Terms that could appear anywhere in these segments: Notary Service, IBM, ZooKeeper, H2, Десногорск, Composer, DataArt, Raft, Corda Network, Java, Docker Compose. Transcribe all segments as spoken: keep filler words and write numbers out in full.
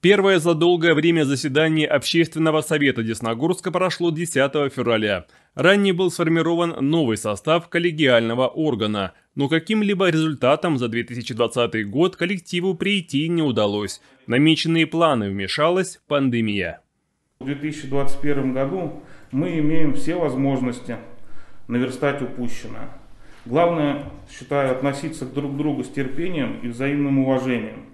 Первое за долгое время заседание Общественного совета Десногорска прошло десятого февраля. Ранее был сформирован новый состав коллегиального органа, но каким-либо результатом за две тысячи двадцатый год коллективу прийти не удалось. В намеченные планы вмешалась пандемия. В две тысячи двадцать первом году мы имеем все возможности наверстать упущенное. Главное, считаю, относиться друг к другу с терпением и взаимным уважением.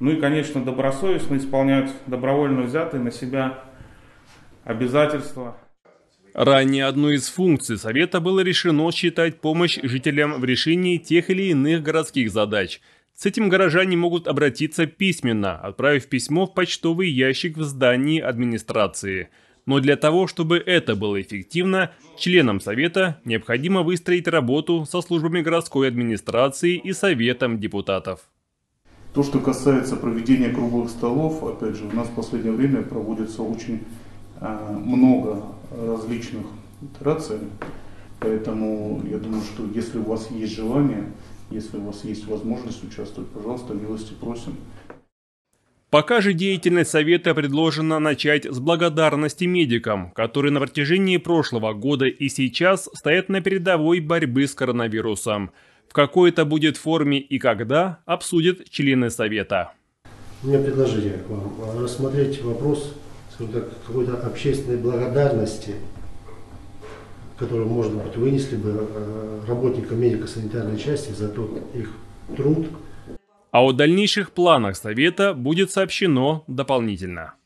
Ну и, конечно, добросовестно исполнять добровольно взятые на себя обязательства. Ранее одной из функций совета было решено считать помощь жителям в решении тех или иных городских задач. С этим горожане могут обратиться письменно, отправив письмо в почтовый ящик в здании администрации. Но для того, чтобы это было эффективно, членам совета необходимо выстроить работу со службами городской администрации и советом депутатов. То, что касается проведения круглых столов, опять же, у нас в последнее время проводится очень много различных итераций. Поэтому я думаю, что если у вас есть желание, если у вас есть возможность участвовать, пожалуйста, милости просим. Пока же деятельность совета предложено начать с благодарности медикам, которые на протяжении прошлого года и сейчас стоят на передовой борьбы с коронавирусом. В какой это будет форме и когда, обсудят члены совета. У меня предложение к вам рассмотреть вопрос какой-то общественной благодарности, которую, может быть, вынесли бы работникам медико-санитарной части за тот их труд. А о дальнейших планах совета будет сообщено дополнительно.